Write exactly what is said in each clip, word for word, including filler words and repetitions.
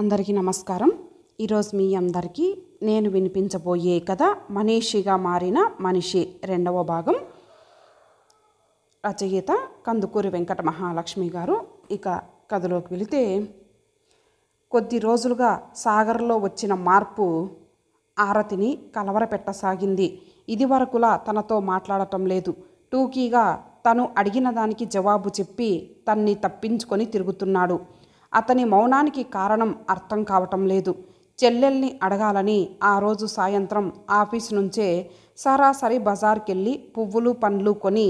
అందరికీ నమస్కారం। ఈరోజు మీ అందరికీ నేను వినిపించబోయే కథ మనీషిగా మారిన మనిషి రెండవ భాగం, రచయిత కందుకూరి వెంకట మహాలక్ష్మి గారు। ఇక కథలోకి వెళితే, కొద్ది రోజులుగా సాగర్లో వచ్చిన మార్పు ఆరతిని కలవరపెట్టసాగింది। ఇది వరకులా తనతో మాట్లాడటం లేదు, టూకీగా తను అడిగిన దానికి జవాబు చెప్పి తన్ని తప్పించుకొని తిరుగుతున్నాడు। అతని మౌనానికి కారణం అర్థం కావటం లేదు। చెల్లెల్ని అడగాలని ఆ రోజు సాయంత్రం ఆఫీసు నుంచే సరాసరి బజార్కెళ్ళి పువ్వులు పండ్లు కొని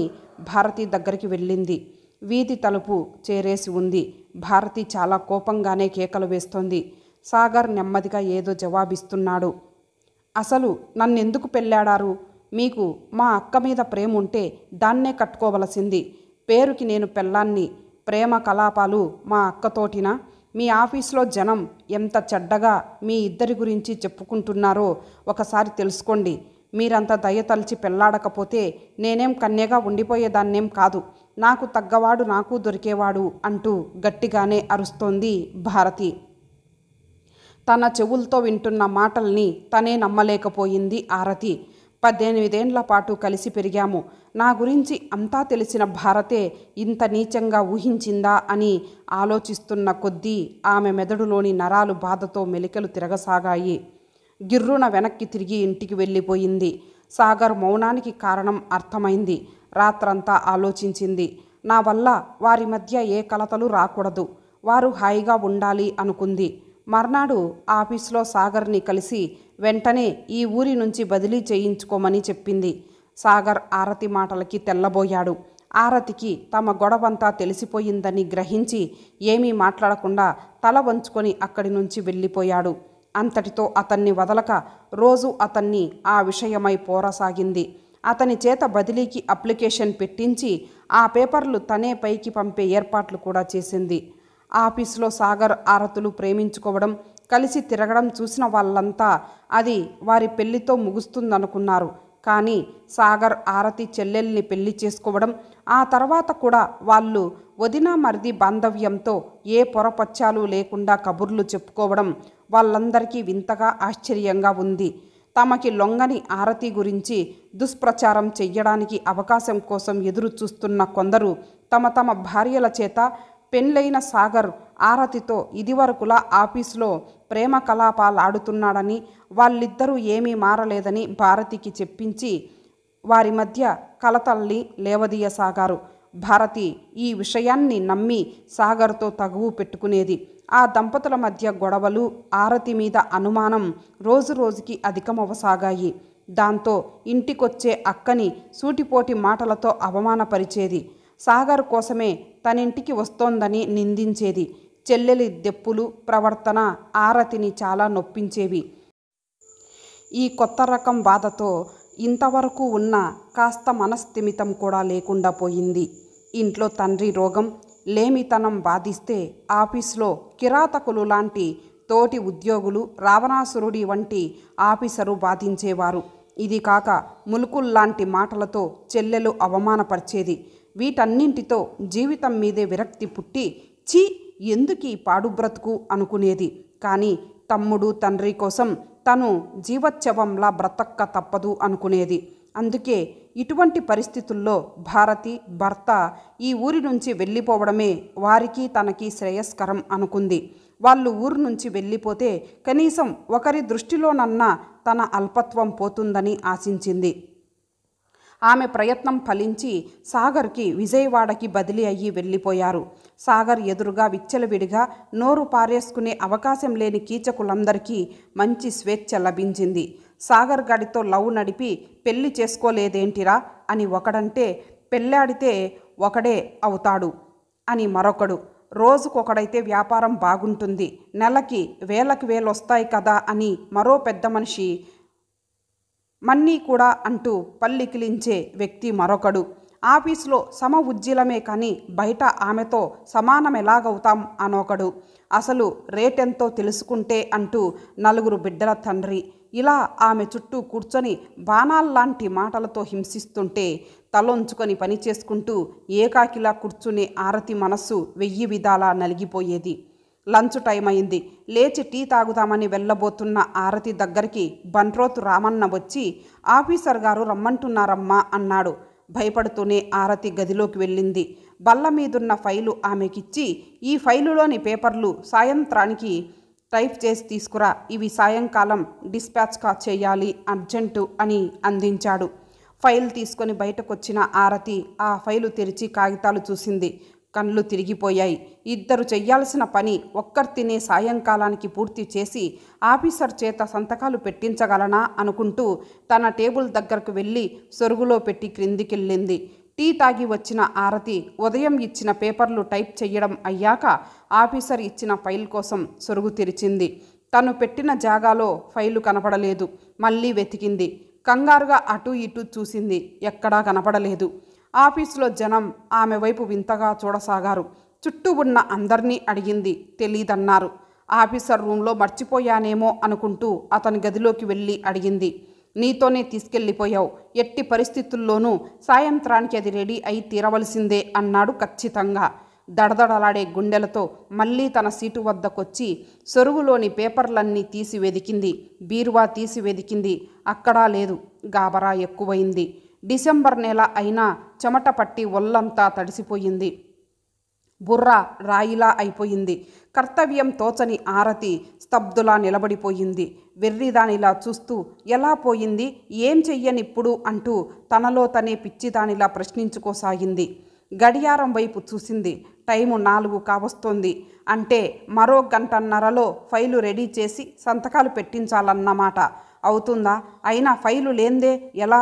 భారతి దగ్గరికి వెళ్ళింది। వీధి తలుపు చేరేసి ఉంది। భారతి చాలా కోపంగానే కేకలు వేస్తోంది। సాగర్ నెమ్మదిగా ఏదో జవాబిస్తున్నాడు। అసలు నన్నెందుకు పెళ్ళాడారు? మీకు మా అక్క మీద ప్రేమ ఉంటే దాన్నే కట్టుకోవలసింది, పేరుకి నేను పెళ్ళాన్ని। ప్రేమ కలాపాలు మా అక్కతోటినా? మీ ఆఫీస్లో జనం ఎంత చెడ్డగా మీ ఇద్దరి గురించి చెప్పుకుంటున్నారో ఒకసారి తెలుసుకోండి। మీరంత దయ తలిచి పెళ్ళాడకపోతే నేనేం కన్యగా ఉండిపోయేదాన్నేం కాదు, నాకు తగ్గవాడు నాకు దొరికేవాడు అంటూ గట్టిగానే అరుస్తోంది భారతి। తన చెవులతో వింటున్న మాటల్ని తనే నమ్మలేకపోయింది ఆరతి। పద్దెనిమిదేండ్ల పాటు కలిసి పెరిగాము, నా గురించి అంతా తెలిసిన భారతే ఇంత నీచంగా ఊహించిందా అని ఆలోచిస్తున్న కొద్దీ ఆమె మెదడులోని నరాలు బాధతో మెలికలు తిరగసాగాయి। గిర్రున వెనక్కి తిరిగి ఇంటికి వెళ్ళిపోయింది। సాగర్ మౌనానికి కారణం అర్థమైంది। రాత్రంతా ఆలోచించింది। నా వల్ల వారి మధ్య ఏ కలతలు రాకూడదు, వారు హాయిగా ఉండాలి అనుకుంది। మర్నాడు ఆఫీస్లో సాగర్ని కలిసి వెంటనే ఈ ఊరి నుంచి బదిలీ చేయించుకోమని చెప్పింది। సాగర్ ఆరతి మాటలకి తెల్లబోయాడు। ఆరతికి తమ గొడవంతా తెలిసిపోయిందని గ్రహించి ఏమీ మాట్లాడకుండా తల వంచుకొని అక్కడి నుంచి వెళ్ళిపోయాడు। అంతటితో అతన్ని వదలక రోజు అతన్ని ఆ విషయమై పోరసాగింది। అతని చేత బదిలీకి అప్లికేషన్ పెట్టించి ఆ పేపర్లు తనే పైకి పంపే ఏర్పాట్లు కూడా చేసింది। ఆఫీసులో సాగర్ ఆరతులు ప్రేమించుకోవడం, కలిసి తిరగడం చూసిన వాళ్ళంతా అది వారి పెళ్లితో ముగుస్తుందనుకున్నారు. కానీ సాగర్ ఆరతి చెల్లెల్ని పెళ్లి చేసుకోవడం, ఆ తర్వాత కూడా వాళ్ళు వదినా మరిది బాంధవ్యంతో ఏ పొరపచ్చాలు లేకుండా కబుర్లు చెప్పుకోవడం వాళ్ళందరికీ వింతగా ఆశ్చర్యంగా ఉంది। తమకి లొంగని ఆరతి గురించి దుష్ప్రచారం చెయ్యడానికి అవకాశం కోసం ఎదురు చూస్తున్న కొందరు తమ తమ భార్యల చేత పెళ్ళైన సాగర్ ఆరతితో ఇదివరకులా ఆఫీసులో ప్రేమ కలాపాలాడుతున్నాడని, వాళ్ళిద్దరూ ఏమీ మారలేదని భారతికి చెప్పించి వారి మధ్య కలతల్ని లేవదీయసాగారు। భారతి ఈ విషయాన్ని నమ్మి సాగర్తో తగువు పెట్టుకునేది। ఆ దంపతుల మధ్య గొడవలు, ఆరతి మీద అనుమానం రోజు రోజుకి అధికమవసాగాయి। దాంతో ఇంటికొచ్చే అక్కని సూటిపోటి మాటలతో అవమానపరిచేది, సాగర్ కోసమే తనింటికి వస్తోందని నిందించేది। చెల్లెలి దెప్పులు, ప్రవర్తన ఆరతిని చాలా నొప్పించేవి। ఈ కొత్త రకం బాధతో ఇంతవరకు ఉన్న కాస్త మనస్థిమితం కూడా లేకుండా పోయింది। ఇంట్లో తండ్రి రోగం, లేమితనం బాధిస్తే ఆఫీసులో కిరాతకులు లాంటి తోటి ఉద్యోగులు, రావణాసురుడి వంటి ఆఫీసరు బాధించేవారు. ఇది కాక ములుకుల్లాంటి మాటలతో చెల్లెలు అవమానపరిచేది। వీటన్నింటితో జీవితం మీదే విరక్తి పుట్టి ఛీ ఎందుకీ పాడు బ్రతుకు అనుకునేది। కానీ తమ్ముడు, తండ్రి కోసం తను జీవోత్సవంలా బ్రతక్క తప్పదు అనుకునేది। అందుకే ఇటువంటి పరిస్థితుల్లో భారతి, భర్త ఈ ఊరి నుంచి వెళ్ళిపోవడమే వారికి తనకి శ్రేయస్కరం అనుకుంది। వాళ్ళు ఊరు నుంచి వెళ్ళిపోతే కనీసం ఒకరి దృష్టిలోనన్నా తన అల్పత్వం పోతుందని ఆశించింది। ఆమె ప్రయత్నం ఫలించి సాగర్కి విజయవాడకి బదిలీ అయ్యి వెళ్ళిపోయారు। సాగర్ ఎదురుగా విచ్చలవిడిగా నోరు పారేసుకునే అవకాశం లేని కీచకులందరికీ మంచి స్వేచ్ఛ లభించింది। సాగర్ గాడితో లవ్ నడిపి పెళ్లి చేసుకోలేదేంటిరా అని ఒకడంటే, పెళ్ళాడితే ఒకడే అవుతాడు అని మరొకడు, రోజుకొకడైతే వ్యాపారం బాగుంటుంది, నెలకి వేలకు వేలు వస్తాయి కదా అని మరో పెద్ద మనిషి, మన్నీ కూడా అంటూ పల్లికిలించే వ్యక్తి మరొకడు, ఆఫీసులో సమ ఉజ్జీలమే కానీ బయట ఆమెతో సమానం ఎలాగవుతాం అనొకడు, అసలు రేటెంతో తెలుసుకుంటే అంటూ నలుగురు బిడ్డల తండ్రి, ఇలా ఆమె చుట్టూ కూర్చొని బాణాల్లాంటి మాటలతో హింసిస్తుంటే తలొంచుకొని పని చేసుకుంటూ ఏకాకిలా కూర్చునే ఆరతి మనస్సు వెయ్యి విధాలా నలిగిపోయేది। లంచ్ టైం అయింది. లేచి టీ తాగుదామని వెళ్ళబోతున్న ఆరతి దగ్గరికి బంట్రోతు రామన్న వచ్చి, ఆఫీసర్ గారు రమ్మంటున్నారమ్మా అన్నాడు. భయపడుతూనే ఆరతి గదిలోకి వెళ్ళింది. బల్ల మీదున్న ఫైలు ఆమెకిచ్చి, ఈ ఫైలులోని పేపర్లు సాయంత్రానికి టైప్ చేసి తీసుకురా, ఇవి సాయంకాలం డిస్పాచ్గా చేయాలి అర్జెంటు అని అందించాడు. ఫైల్ తీసుకొని బయటకొచ్చిన ఆరతి ఆ ఫైలు తెరిచి కాగితాలు చూసింది. కళ్ళు తిరిగిపోయాయి. ఇద్దరు చెయ్యాల్సిన పని ఒక్కర్తినే సాయంకాలానికి పూర్తి చేసి ఆఫీసర్ చేత సంతకాలు పెట్టించగలనా అనుకుంటూ తన టేబుల్ దగ్గరకు వెళ్ళి సొరుగులో పెట్టి క్రిందికెళ్ళింది. టీ తాగి వచ్చిన ఆరతి ఉదయం ఇచ్చిన పేపర్లు టైప్ చెయ్యడం అయ్యాక ఆఫీసర్ ఇచ్చిన ఫైల్ కోసం సొరుగు తెరిచింది. తను పెట్టిన జాగాలో ఫైలు కనపడలేదు. మళ్ళీ వెతికింది. కంగారుగా అటూ ఇటూ చూసింది. ఎక్కడా కనపడలేదు. ఆఫీసులో జనం ఆమె వైపు వింతగా చూడసాగారు. చుట్టూ ఉన్న అందరినీ అడిగింది. తెలీదన్నారు. ఆఫీసర్ రూమ్లో మర్చిపోయానేమో అనుకుంటూ అతని గదిలోకి వెళ్ళి అడిగింది, నీతోనే తీసుకెళ్ళిపోయావు, ఎట్టి పరిస్థితుల్లోనూ సాయంత్రానికి అది రెడీ అయి తీరవలసిందే అన్నాడు ఖచ్చితంగా. దడదడలాడే గుండెలతో మళ్ళీ తన సీటు వద్దకొచ్చి సొరుగులోని పేపర్లన్నీ తీసి వెదికింది. బీరువా తీసి వెదికింది. అక్కడా లేదు. గాబరా ఎక్కువైంది. డిసెంబర్ నెల అయినా చెమట పట్టి ఒళ్ళంతా తడిసిపోయింది. బుర్ర రాయిలా అయిపోయింది. కర్తవ్యం తోచని ఆరతి స్తబ్దులా నిలబడిపోయింది. వెర్రిదానిలా చూస్తూ, ఎలా పోయింది, ఏం చెయ్యనిప్పుడు అంటూ తనలో తనే పిచ్చిదానిలా ప్రశ్నించుకోసాగింది. గడియారం వైపు చూసింది. టైము నాలుగు కావస్తోంది. అంటే మరో గంటన్నరలో ఫైలు రెడీ చేసి సంతకాలు పెట్టించాలన్నమాట. అవుతుందా? అయినా ఫైలు లేందే ఎలా?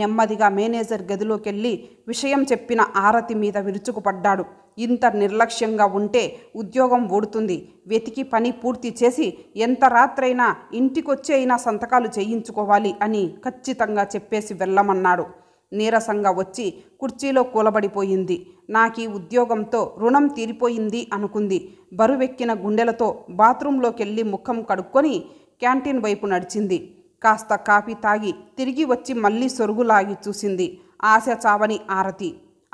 నెమ్మదిగా మేనేజర్ గదిలోకెళ్ళి విషయం చెప్పిన ఆరతి మీద విరుచుకుపడ్డాడు. ఇంత నిర్లక్ష్యంగా ఉంటే ఉద్యోగం ఊడుతుంది. వెతికి పని పూర్తి చేసి ఎంత రాత్రైనా ఇంటికొచ్చి అయినా సంతకాలు చేయించుకోవాలి అని ఖచ్చితంగా చెప్పేసి వెళ్ళమన్నాడు. నీరసంగా వచ్చి కుర్చీలో కూలబడిపోయింది. నాకీ ఉద్యోగంతో రుణం తీరిపోయింది అనుకుంది. బరువెక్కిన గుండెలతో బాత్రూంలోకెళ్ళి ముఖం కడుక్కొని క్యాంటీన్ వైపు నడిచింది. కాస్త కాఫీ తాగి తిరిగి వచ్చి మళ్ళీ సొరుగులాగి చూసింది. ఆశ చావని ఆరతి.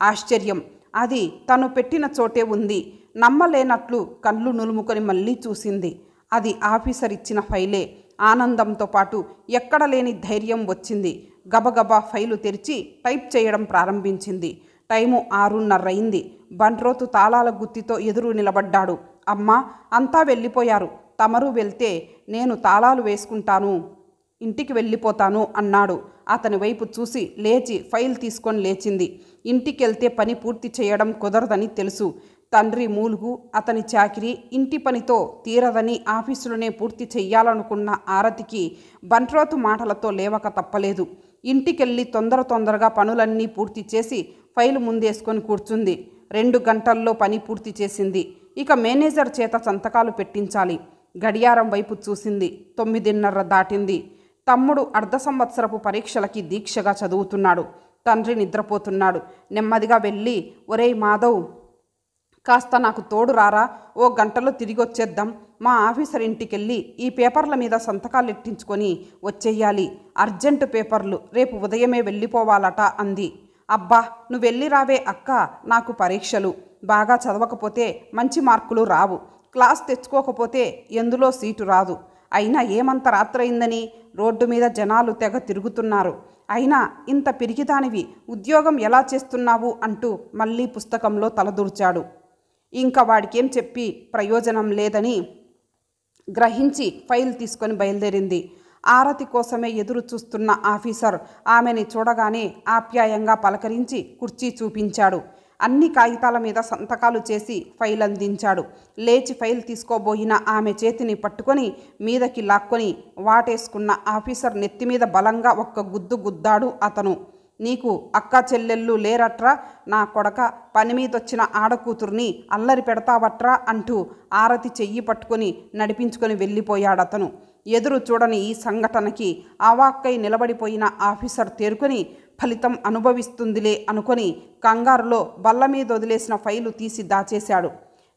ఆశ్చర్యం, అది తను పెట్టిన చోటే ఉంది. నమ్మలేనట్లు కళ్ళు నులుముకొని మళ్ళీ చూసింది. అది ఆఫీసర్ ఇచ్చిన ఫైలే. ఆనందంతో పాటు ఎక్కడలేని ధైర్యం వచ్చింది. గబగబా ఫైలు తెరిచి టైప్ చేయడం ప్రారంభించింది. టైము ఆరున్నరయింది. బంట్రోతు తాళాల గుత్తితో ఎదురు నిలబడ్డాడు. అమ్మా, అంతా వెళ్ళిపోయారు, తమరు వెళ్తే నేను తాళాలు వేసుకుంటాను, ఇంటికి వెళ్ళిపోతాను అన్నాడు. అతని వైపు చూసి లేచి ఫైల్ తీసుకొని లేచింది. ఇంటికెళ్తే పని పూర్తి చేయడం కుదరదని తెలుసు. తండ్రి మూలుగు, అతని చాకిరీ, ఇంటి పనితో తీరదని ఆఫీసులోనే పూర్తి చెయ్యాలనుకున్న ఆరతికి బంట్రోతు మాటలతో లేవక తప్పలేదు. ఇంటికెళ్ళి తొందర తొందరగా పనులన్నీ పూర్తి చేసి ఫైలు ముందేసుకొని కూర్చుంది. రెండు గంటల్లో పని పూర్తి చేసింది. ఇక మేనేజర్ చేత సంతకాలు పెట్టించాలి. గడియారం వైపు చూసింది. తొమ్మిదిన్నర దాటింది. తమ్ముడు అర్ధ సంవత్సరపు పరీక్షలకి దీక్షగా చదువుతున్నాడు. తండ్రి నిద్రపోతున్నాడు. నెమ్మదిగా వెళ్ళి, ఒరేయ్ మాధవ్, కాస్త నాకు తోడు రారా, ఓ గంటలో తిరిగి వచ్చేద్దాం, మా ఆఫీసర్ ఇంటికెళ్ళి ఈ పేపర్ల మీద సంతకాలు ఎట్టించుకొని వచ్చేయాలి, అర్జెంటు పేపర్లు, రేపు ఉదయమే వెళ్ళిపోవాలట అంది. అబ్బా, నువ్వు వెళ్ళి రావే అక్క, నాకు పరీక్షలు, బాగా చదవకపోతే మంచి మార్కులు రావు, క్లాస్ తెచ్చుకోకపోతే ఎందులో సీటు రాదు, అయినా ఏమంత రాత్రయిందని రోడ్డు మీద జనాలు తెగ తిరుగుతున్నారు, అయినా ఇంత పిరికిదానివి ఉద్యోగం ఎలా చేస్తున్నావు అంటూ మళ్ళీ పుస్తకంలో తలదూర్చాడు. ఇంకా వాడికేం చెప్పి ప్రయోజనం లేదని గ్రహించి ఫైల్ తీసుకొని బయలుదేరింది. ఆరతి కోసమే ఎదురు చూస్తున్న ఆఫీసర్ ఆమెని చూడగానే ఆప్యాయంగా పలకరించి కుర్చీ చూపించాడు. అన్ని కాగితాల మీద సంతకాలు చేసి ఫైల్ అందించాడు. లేచి ఫైల్ తీసుకోబోయిన ఆమె చేతిని పట్టుకొని మీదకి లాక్కొని వాటేసుకున్న ఆఫీసర్ నెత్తి మీద బలంగా ఒక్క గుద్దు గుద్దాడు అతను. నీకు అక్క చెల్లెళ్ళు లేరట్రా నా కొడక, పని మీదొచ్చిన ఆడకూతుర్ని అల్లరి పెడతావట్రా అంటూ ఆరతి చెయ్యి పట్టుకొని నడిపించుకొని వెళ్ళిపోయాడతను. ఎదురు చూడని ఈ సంఘటనకి అవాక్కై నిలబడిపోయిన ఆఫీసర్ తేరుకొని ఫలితం అనుభవిస్తుందిలే అనుకొని కంగారులో బల్ల మీద వదిలేసిన ఫైలు తీసి దాచేశాడు.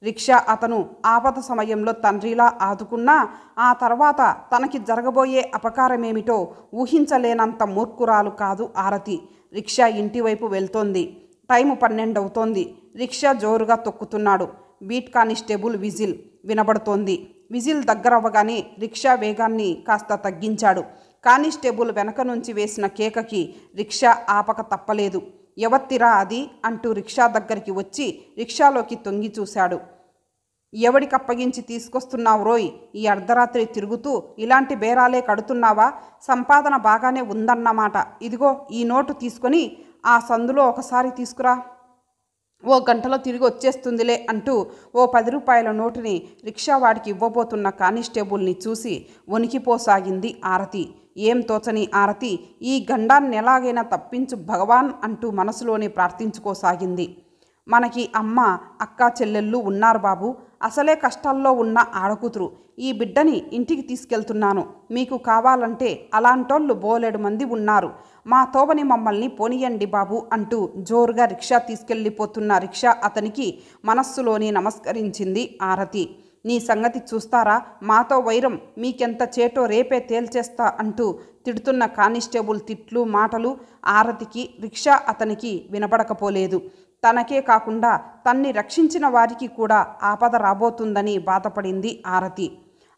రిక్షా అతను ఆపద సమయంలో తండ్రిలా ఆదుకున్నా ఆ తర్వాత తనకి జరగబోయే అపకారమేమిటో ఊహించలేనంత మూర్ఖురాలు కాదు ఆరతి. రిక్షా ఇంటివైపు వెళ్తోంది. టైము పన్నెండవుతోంది. రిక్షా జోరుగా తొక్కుతున్నాడు. Beat constable whistle. వినబడుతోంది. విజిల్ దగ్గరవ్వగానే రిక్షా వేగాన్ని కాస్త తగ్గించాడు. కానిస్టేబుల్ వెనక నుంచి వేసిన కేకకి రిక్షా ఆపక తప్పలేదు. ఎవత్తిరా అది అంటూ రిక్షా దగ్గరికి వచ్చి రిక్షాలోకి తొంగి చూశాడు. ఎవడికప్పగించి తీసుకొస్తున్నావు రోయ్? ఈ అర్ధరాత్రి తిరుగుతూ ఇలాంటి బేరాలే కడుతున్నావా? సంపాదన బాగానే ఉందన్నమాట. ఇదిగో ఈ నోటు తీసుకొని ఆ సందులో ఒకసారి తీసుకురా, ఓ గంటలో తిరిగి వచ్చేస్తుందిలే అంటూ ఓ పది రూపాయల నోటుని రిక్షావాడికి ఇవ్వబోతున్న కానిస్టేబుల్ని చూసి వణికిపోసాగింది ఆరతి. ఏం తోచని ఆరతి ఈ గండాన్ని ఎలాగైనా తప్పించు భగవాన్ అంటూ మనసులోనే ప్రార్థించుకోసాగింది. మనకి అమ్మ అక్కా చెల్లెళ్ళు ఉన్నారు బాబు, అసలే కష్టాల్లో ఉన్న ఆడకూతురు, ఈ బిడ్డని ఇంటికి తీసుకెళ్తున్నాను, మీకు కావాలంటే అలాంటోళ్ళు బోలెడు మంది ఉన్నారు, మా తోబని మమ్మల్ని పోనీయండి బాబు అంటూ జోరుగా రిక్షా తీసుకెళ్ళిపోతున్న రిక్షా అతనికి మనస్సులోనే నమస్కరించింది ఆరతి. నీ సంగతి చూస్తారా, మాతో వైరం, మీకెంత చేటో రేపే తేల్చేస్తా అంటూ తిడుతున్న కానిస్టేబుల్ తిట్లు మాటలు ఆరతికి రిక్షా అతనికి వినపడకపోలేదు. తనకే కాకుండా తన్ని రక్షించిన వారికి కూడా ఆపద రాబోతుందని బాధపడింది ఆరతి.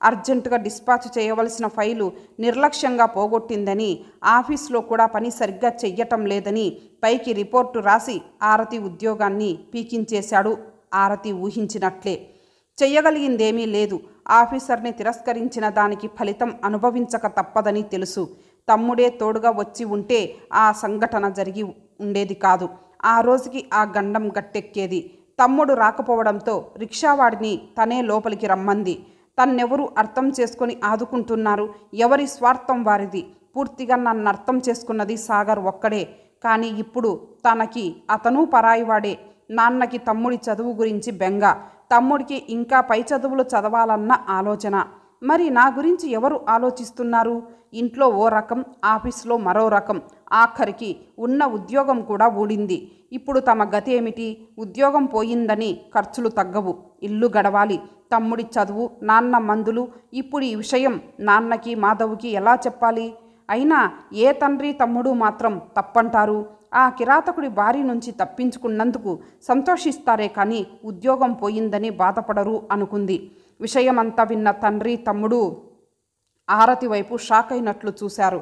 అర్జెంటుగా డిస్పాచ్ చేయవలసిన ఫైలు నిర్లక్ష్యంగా పోగొట్టిందని, ఆఫీస్లో కూడా పని సరిగ్గా చెయ్యటం లేదని పైకి రిపోర్టు రాసి ఆరతి ఉద్యోగాన్ని పీకించేశాడు. ఆరతి ఊహించినట్లే చెయ్యగలిగిందేమీ లేదు. ఆఫీసర్ని తిరస్కరించిన దానికి ఫలితం అనుభవించక తప్పదని తెలుసు. తమ్ముడే తోడుగా వచ్చి ఉంటే ఆ సంఘటన జరిగి ఉండేది కాదు. ఆ రోజుకి ఆ గండం గట్టెక్కేది. తమ్ముడు రాకపోవడంతో రిక్షావాడిని తనే లోపలికి రమ్మంది. తన్నెవరు అర్థం చేసుకొని ఆదుకుంటున్నారు, ఎవరి స్వార్థం వారిది. పూర్తిగా నన్ను అర్థం చేసుకున్నది సాగర్ ఒక్కడే. కానీ ఇప్పుడు తనకి అతను పరాయివాడే. నాన్నకి తమ్ముడి చదువు గురించి బెంగ, తమ్ముడికి ఇంకా పై చదువులు చదవాలన్న ఆలోచన. మరి నా గురించి ఎవరు ఆలోచిస్తున్నారు? ఇంట్లో ఓ రకం, ఆఫీస్లో మరో రకం, ఆఖరికి ఉన్న ఉద్యోగం కూడా ఊడింది. ఇప్పుడు తమ గతి ఏమిటి? ఉద్యోగం పోయిందని ఖర్చులు తగ్గవు, ఇల్లు గడవాలి, తమ్ముడి చదువు, నాన్న మందులు. ఇప్పుడు ఈ విషయం నాన్నకి మాధవ్కి ఎలా చెప్పాలి? అయినా ఏ తండ్రి తమ్ముడు మాత్రం తప్పంటారు. ఆ కిరాతకుడి బారి నుంచి తప్పించుకున్నందుకు సంతోషిస్తారే కానీ ఉద్యోగం పోయిందని బాధపడరు అనుకుంది. విషయమంతా విన్న తండ్రి తమ్ముడు ఆరతి వైపు షాక్ అయినట్లు చూశారు.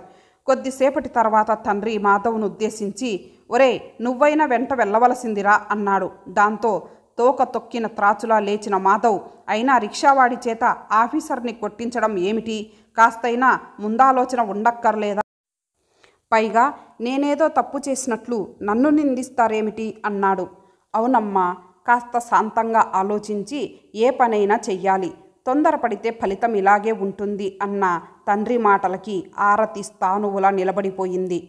కొద్దిసేపటి తర్వాత తండ్రి మాధవ్ను ఉద్దేశించి, ఒరే నువ్వైనా వెంట వెళ్ళవలసిందిరా అన్నాడు. దాంతో తోక తొక్కిన త్రాచులా లేచిన మాధవ్, అయినా రిక్షావాడి చేత ఆఫీసర్ని కొట్టించడం ఏమిటి? కాస్తైనా ముందాలోచన ఉండక్కర్లేదా? పైగా నేనేదో తప్పు చేసినట్లు నన్ను నిందిస్తారేమిటి అన్నాడు. అవునమ్మా, కాస్త శాంతంగా ఆలోచించి ఏ పనైనా చెయ్యాలి, తొందరపడితే ఫలితం ఇలాగే ఉంటుంది అన్న తండ్రి మాటలకి ఆరతి స్థానువులా నిలబడిపోయింది.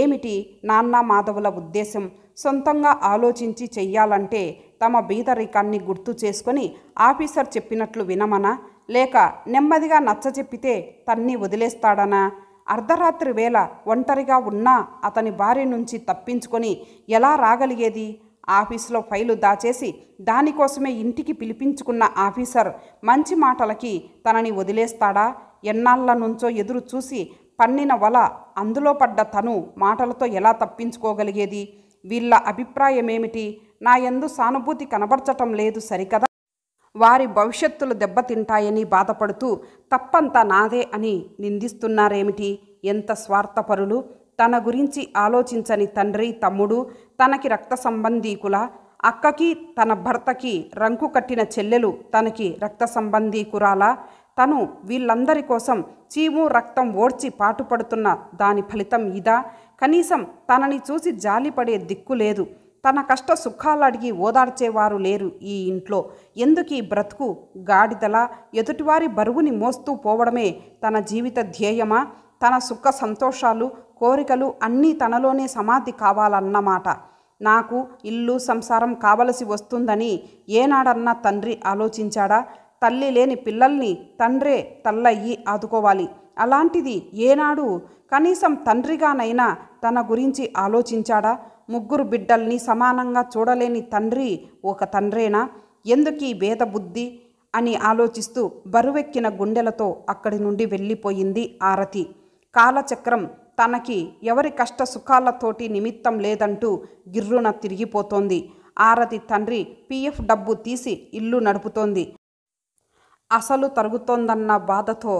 ఏమిటి నాన్న మాధవుల ఉద్దేశం? సొంతంగా ఆలోచించి చెయ్యాలంటే తమ బీదరికాన్ని గుర్తు చేసుకొని ఆఫీసర్ చెప్పినట్లు వినమనా, లేక నెమ్మదిగా నచ్చ చెప్పితే తన్ని వదిలేస్తాడనా? అర్ధరాత్రి వేళ ఒంటరిగా ఉన్నా అతని భార్య నుంచి తప్పించుకొని ఎలా రాగలిగేది? ఆఫీసులో ఫైలు దాచేసి దానికోసమే ఇంటికి పిలిపించుకున్న ఆఫీసర్ మంచి మాటలకి తనని వదిలేస్తాడా? ఎన్నాళ్ళ నుంచో ఎదురు చూసి పన్నిన వల అందులో పడ్డ తను మాటలతో ఎలా తప్పించుకోగలిగేది? వీళ్ళ అభిప్రాయమేమిటి? నా యందు సానుభూతి కనబరచటం లేదు సరికదా వారి భవిష్యత్తులు దెబ్బతింటాయని బాధపడుతూ తప్పంతా నాదే అని నిందిస్తున్నారేమిటి? ఎంత స్వార్థపరులు! తన గురించి ఆలోచించని తండ్రి తమ్ముడు, తనకి రక్త సంబంధీకుల అక్కకి, తన భర్తకి రంకు కట్టిన చెల్లెలు తనకి రక్త సంబంధీకురాలా? తను వీళ్ళందరి కోసం చీము రక్తం ఓడ్చి పాటుపడుతున్న దాని ఫలితం ఇదా? కనీసం తనని చూసి జాలిపడే దిక్కు లేదు. తన కష్ట సుఖాలు అడిగి ఓదార్చేవారు లేరు ఈ ఇంట్లో. ఎందుకీ బ్రతుకు గాడిదలా ఎదుటివారి బరువుని మోస్తూ పోవడమే తన జీవిత ధ్యేయమా? తన సుఖ సంతోషాలు కోరికలు అన్నీ తనలోనే సమాధి కావాలన్నమాట. నాకు ఇల్లు సంసారం కావలసి వస్తుందని ఏనాడన్నా తండ్రి ఆలోచించాడా? తల్లి లేని పిల్లల్ని తండ్రే తల్లయ్యి ఆదుకోవాలి. అలాంటిది ఏనాడు కనీసం తండ్రిగానైనా తన గురించి ఆలోచించాడా? ముగ్గురు బిడ్డల్ని సమానంగా చూడలేని తండ్రి ఒక తండ్రేనా? ఎందుకీ భేద బుద్ధి అని ఆలోచిస్తూ బరువెక్కిన గుండెలతో అక్కడి నుండి వెళ్ళిపోయింది ఆరతి. కాలచక్రం తనకి ఎవరి కష్ట సుఖాలతోటి నిమిత్తం లేదంటూ గిర్రున తిరిగిపోతోంది. ఆరతి తండ్రి పీఎఫ్ డబ్బు తీసి ఇల్లు నడుపుతోంది. అసలు తరుగుతోందన్న బాధతో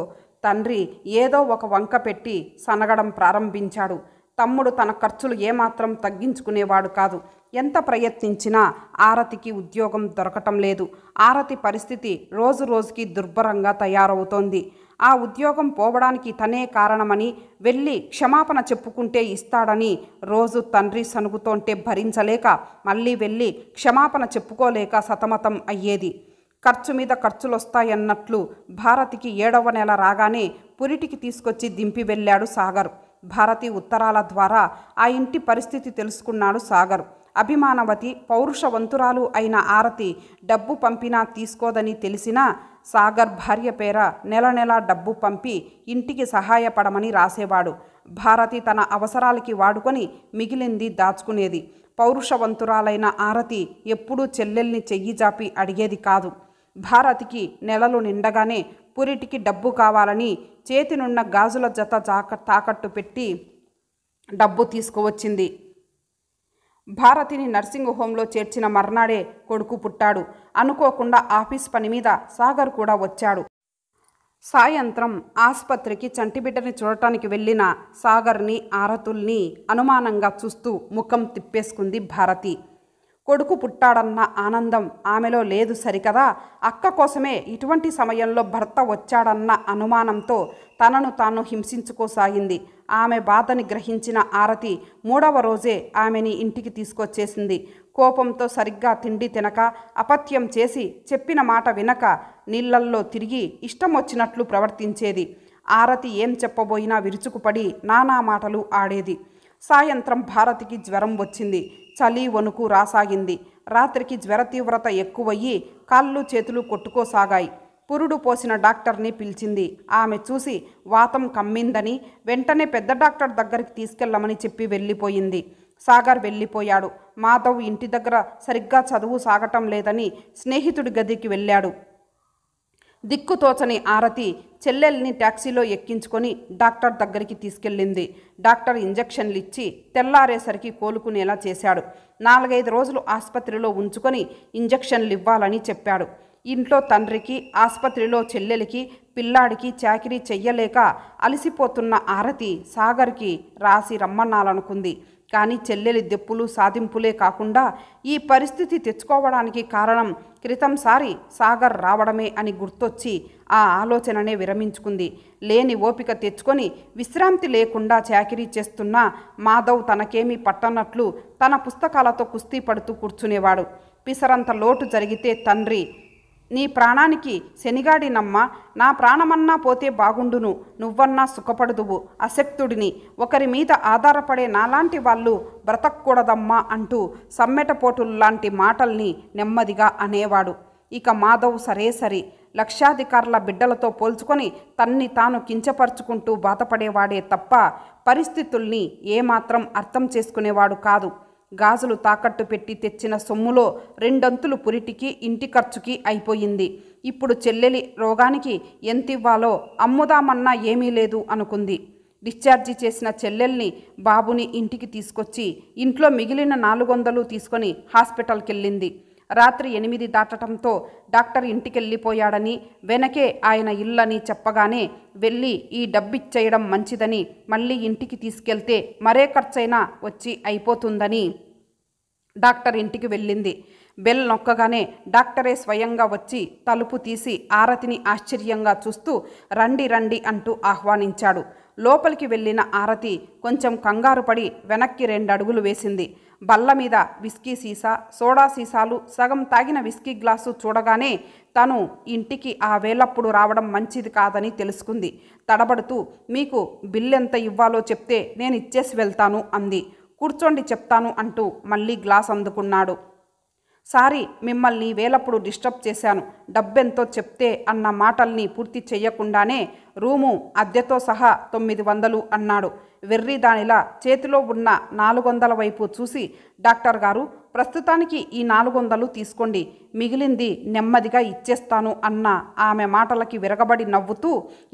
తండ్రి ఏదో ఒక వంక పెట్టి సనగడం ప్రారంభించాడు. తమ్ముడు తన ఖర్చులు ఏమాత్రం తగ్గించుకునేవాడు కాదు. ఎంత ప్రయత్నించినా ఆరతికి ఉద్యోగం దొరకటం లేదు. ఆరతి పరిస్థితి రోజు రోజుకి దుర్భరంగా తయారవుతోంది. ఆ ఉద్యోగం పోవడానికి తనే కారణమని వెళ్ళి క్షమాపణ చెప్పుకుంటే ఇస్తాడని రోజు తండ్రి సనుగుతోంటే భరించలేక మళ్ళీ వెళ్ళి క్షమాపణ చెప్పుకోలేక సతమతం అయ్యేది. ఖర్చు మీద ఖర్చులొస్తాయన్నట్లు భారతికి ఏడవ నెల రాగానే పురిటికి తీసుకొచ్చి దింపి వెళ్ళాడు సాగర్. భారతి ఉత్తరాల ద్వారా ఆ ఇంటి పరిస్థితి తెలుసుకున్నాడు సాగర్. అభిమానవతి పౌరుషవంతురాలు అయిన ఆరతి డబ్బు పంపినా తీసుకోదని తెలిసినా సాగర్ భార్య పేర నెల నెలా డబ్బు పంపి ఇంటికి సహాయపడమని రాసేవాడు. భారతి తన అవసరాలకి వాడుకొని మిగిలింది దాచుకునేది. పౌరుషవంతురాలైన ఆరతి ఎప్పుడూ చెల్లెల్ని చెయ్యి జాపి అడిగేది కాదు. భారతికి నెలలు నిండగానే పురిటికి డబ్బు కావాలని చేతినున్న గాజుల జత జాక తాకట్టు పెట్టి డబ్బు తీసుకువచ్చింది. భారతిని నర్సింగ్ హోంలో చేర్చిన మర్నాడే కొడుకు పుట్టాడు. అనుకోకుండా ఆఫీస్ పని మీద సాగర్ కూడా వచ్చాడు. సాయంత్రం ఆసుపత్రికి చంటిబిడ్డని చూడటానికి వెళ్ళిన సాగర్ని ఆరతుల్ని అనుమానంగా చూస్తూ ముఖం తిప్పేసుకుంది భారతి. కొడుకు పుట్టాడన్న ఆనందం ఆమెలో లేదు సరికదా, అక్క కోసమే ఇటువంటి సమయంలో భర్త వచ్చాడన్న అనుమానంతో తనను తాను హింసించుకోసాగింది. ఆమె బాధని గ్రహించిన ఆరతి మూడవ రోజే ఆమెని ఇంటికి తీసుకొచ్చేసింది. కోపంతో సరిగ్గా తిండి తినక, అపత్యం చేసి, చెప్పిన మాట వినక, నీళ్లల్లో తిరిగి ఇష్టం వచ్చినట్లు ప్రవర్తించేది. ఆరతి ఏం చెప్పబోయినా విరుచుకుపడి నానా మాటలు ఆడేది. సాయంత్రం భారతికి జ్వరం వచ్చింది. చలి వణుకు రాసాగింది. రాత్రికి జ్వర తీవ్రత ఎక్కువయ్యి కాళ్ళు చేతులు కొట్టుకోసాగాయి. పురుడు పోసిన డాక్టర్ని పిలిచింది. ఆమె చూసి వాతం కమ్మిందని వెంటనే పెద్ద డాక్టర్ దగ్గరికి తీసుకెళ్లమని చెప్పి వెళ్ళిపోయింది. సాగర్ వెళ్ళిపోయాడు. మాధవ్ ఇంటి దగ్గర సరిగ్గా చదువు సాగటం లేదని స్నేహితుడి గదికి వెళ్ళాడు. దిక్కుతోచని ఆరతి చెల్లెల్ని ట్యాక్సీలో ఎక్కించుకొని డాక్టర్ దగ్గరికి తీసుకెళ్ళింది. డాక్టర్ ఇంజెక్షన్లు ఇచ్చి తెల్లారేసరికి కోలుకునేలా చేశాడు. నాలుగైదు రోజులు ఆసుపత్రిలో ఉంచుకొని ఇంజెక్షన్లు ఇవ్వాలని చెప్పాడు. ఇంట్లో తండ్రికి, ఆసుపత్రిలో చెల్లెలికి, పిల్లాడికి చాకిరీ చెయ్యలేక అలసిపోతున్న ఆరతి సాగర్కి రాసి రమ్మన్నాలనుకుంది. కానీ చెల్లెలి దెప్పులు సాధింపులే కాకుండా ఈ పరిస్థితి తెచ్చుకోవడానికి కారణం క్రితంసారి సాగర్ రావడమే అని గుర్తొచ్చి ఆ ఆలోచననే విరమించుకుంది. లేని ఓపిక తెచ్చుకొని విశ్రాంతి లేకుండా చాకిరీ చేస్తున్న మాధవ్ తనకేమీ పట్టనట్లు తన పుస్తకాలతో కుస్తీ పడుతూ కూర్చునేవాడు. పిసరంత లోటు జరిగితే తండ్రి, నీ ప్రాణానికి శనిగాడినమ్మా, నా ప్రాణమన్నా పోతే బాగుండును, నువ్వన్నా సుఖపడుదువు, అశక్తుడిని, ఒకరి మీద ఆధారపడే నాలాంటి వాళ్ళు బ్రతకూడదమ్మా అంటూ సమ్మెటపోటుల్లాంటి మాటల్ని నెమ్మదిగా అనేవాడు. ఇక మాధవ్ సరే సరి, లక్షాధికారుల బిడ్డలతో పోల్చుకొని తన్ని తాను కించపరుచుకుంటూ బాధపడేవాడే తప్ప పరిస్థితుల్ని ఏమాత్రం అర్థం చేసుకునేవాడు కాదు. గాజులు తాకట్టు పెట్టి తెచ్చిన సొమ్ములో రెండంతులు పురిటికి, ఇంటి ఖర్చుకి అయిపోయింది. ఇప్పుడు చెల్లెలి రోగానికి ఎంతివ్వాలో అమ్ముదామన్నా ఏమీ లేదు అనుకుంది. డిశ్చార్జి చేసిన చెల్లెల్ని, బాబుని ఇంటికి తీసుకొచ్చి ఇంట్లో మిగిలిన నాలుగు వందలు తీసుకొని హాస్పిటల్కి వెళ్ళింది. రాత్రి ఎనిమిది దాటటంతో డాక్టర్ ఇంటికెళ్ళిపోయాడని, వెనకే ఆయన ఇల్లని చెప్పగానే వెళ్ళి ఈ డబ్బిచ్చేయడం మంచిదని, మళ్ళీ ఇంటికి తీసుకెళ్తే మరే ఖర్చైనా వచ్చి అయిపోతుందని డాక్టర్ ఇంటికి వెళ్ళింది. బెల్ నొక్కగానే డాక్టరే స్వయంగా వచ్చి తలుపు తీసి ఆరతిని ఆశ్చర్యంగా చూస్తూ రండి రండి అంటూ ఆహ్వానించాడు. లోపలికి వెళ్ళిన ఆరతి కొంచెం కంగారు పడి వెనక్కి రెండడుగులు వేసింది. బల్ల మీద విస్కీ సీసా, సోడా సీసాలు, సగం తాగిన విస్కీ గ్లాసు చూడగానే తను ఇంటికి ఆ వేళప్పుడు రావడం మంచిది కాదని తెలుసుకుంది. తడబడుతూ మీకు బిల్ ఎంత ఇవ్వాలో చెప్తే నేను ఇచ్చేసి వెళ్తాను అంది. కూర్చోండి చెప్తాను అంటూ మళ్ళీ గ్లాస్ అందుకున్నాడు. సారీ, మిమ్మల్ని వేళప్పుడు డిస్టర్బ్ చేశాను, డబ్బెంతో చెప్తే అన్న మాటల్ని పూర్తి చేయకుండానే రూము అద్దెతో సహా తొమ్మిది వందలు అన్నాడు. వెర్రి దానిలా చేతిలో ఉన్న నాలుగు వందల వైపు చూసి, డాక్టర్ గారు ప్రస్తుతానికి ఈ నాలుగు వందలు తీసుకోండి, మిగిలింది నెమ్మదిగా ఇచ్చేస్తాను అన్న ఆమె మాటలకి విరగబడి నవ్వుతూ,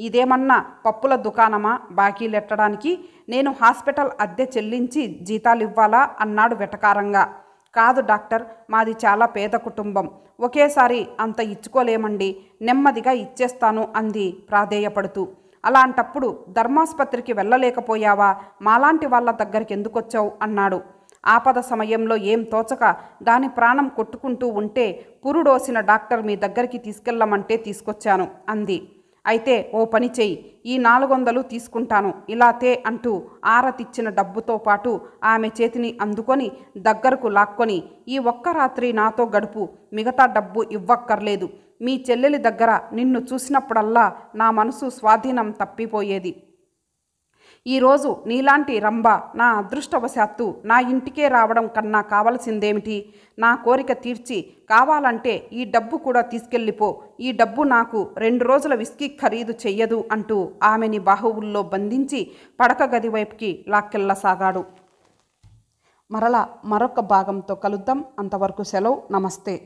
ఇదేమన్నా పప్పుల దుకాణమా బాకీలెట్టడానికి, నేను హాస్పిటల్ అద్దె చెల్లించి జీతాలివ్వాలా అన్నాడు వెటకారంగా. కాదు డాక్టర్, మాది చాలా పేద కుటుంబం, ఒకేసారి అంత ఇచ్చుకోలేమండి, నెమ్మదిగా ఇచ్చేస్తాను అంది ప్రాధేయపడుతూ. అలాంటప్పుడు ధర్మాసుపత్రికి వెళ్ళలేకపోయావా, మాలాంటి వాళ్ళ దగ్గరికి ఎందుకొచ్చావు అన్నాడు. ఆపద సమయంలో ఏం తోచక దాని ప్రాణం కొట్టుకుంటూ ఉంటే పురుడోసిన డాక్టర్ మీ దగ్గరికి తీసుకెళ్ళమంటే తీసుకొచ్చాను అంది. అయితే ఓ పని చెయ్యి, ఈ నాలుగు వందలు తీసుకుంటాను ఇలాతే అంటూ ఆరతిచ్చిన డబ్బుతో పాటు ఆమె చేతిని అందుకొని దగ్గరకు లాక్కొని, ఈ ఒక్క రాత్రి నాతో గడుపు, మిగతా డబ్బు ఇవ్వక్కర్లేదు, మీ చెల్లెలి దగ్గర నిన్ను చూసినప్పుడల్లా నా మనసు స్వాధీనం తప్పిపోయేది, ఈరోజు నీలాంటి రంభ నా అదృష్టవశాత్తు నా ఇంటికే రావడం కన్నా కావలసిందేమిటి, నా కోరిక తీర్చి కావాలంటే ఈ డబ్బు కూడా తీసుకెళ్ళిపో, ఈ డబ్బు నాకు రెండు రోజుల విస్కీ ఖరీదు చెయ్యదు అంటూ ఆమెని బాహువుల్లో బంధించి పడక గది వైపుకి లాక్కెళ్ళసాగాడు. మరలా మరొక భాగంతో కలుద్దాం, అంతవరకు సెలవు, నమస్తే.